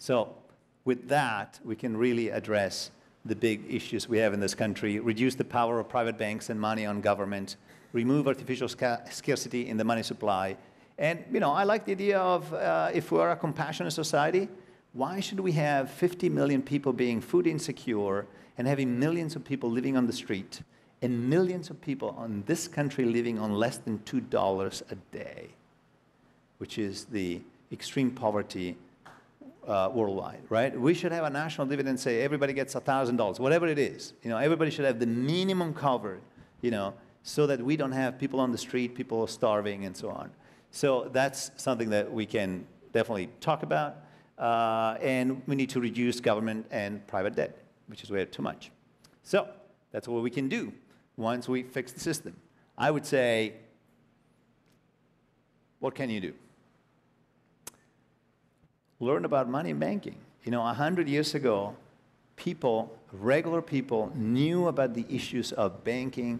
So with that, we can really address the big issues we have in this country, reduce the power of private banks and money on government, remove artificial scarcity in the money supply. And, you know, I like the idea of if we are a compassionate society, why should we have 50 million people being food insecure and having millions of people living on the street and millions of people in this country living on less than $2 a day, which is the extreme poverty worldwide, right? We should have a national dividend, say everybody gets $1,000, whatever it is. You know, everybody should have the minimum covered, you know, so that we don't have people on the street, people starving, and so on. So that's something that we can definitely talk about. And we need to reduce government and private debt, which is way too much. So that's what we can do once we fix the system. I would say, what can you do? Learn about money and banking. You know, 100 years ago, people, regular people, knew about the issues of banking,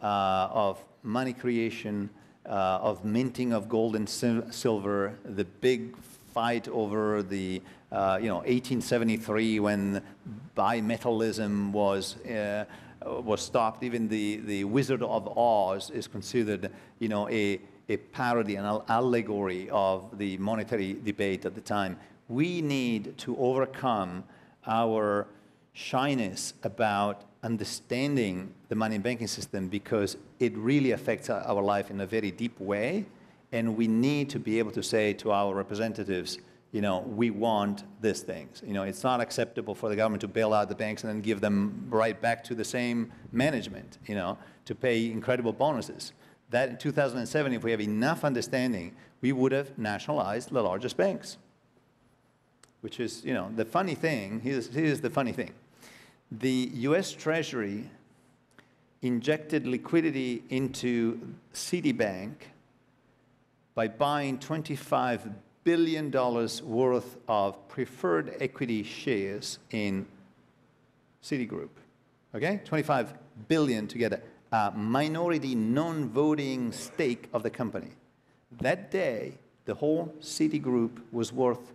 of money creation, of minting of gold and silver, the big fight over the, you know, 1873 when bimetallism was stopped. Even the Wizard of Oz is considered, you know, a parody, an allegory of the monetary debate at the time. We need to overcome our shyness about understanding the money and banking system because it really affects our life in a very deep way. And we need to be able to say to our representatives, you know, we want these things. You know, it's not acceptable for the government to bail out the banks and then give them right back to the same management, you know, to pay incredible bonuses. That in 2007, if we have enough understanding, we would have nationalized the largest banks, which is, you know, the funny thing. Here's the funny thing. The US Treasury injected liquidity into Citibank by buying $25 billion worth of preferred equity shares in Citigroup, okay? 25 billion together, a minority non-voting stake of the company. That day, the whole Citigroup was worth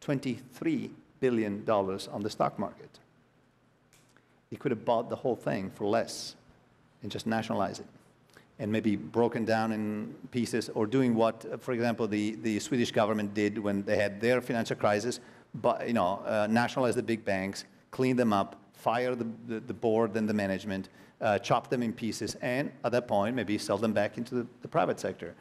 $23 billion on the stock market. They could have bought the whole thing for less and just nationalize it, and maybe broken down in pieces, or doing what, for example, the Swedish government did when they had their financial crisis, but, you know, nationalize the big banks, clean them up, fire the board and the management, chop them in pieces, and at that point, maybe sell them back into the private sector.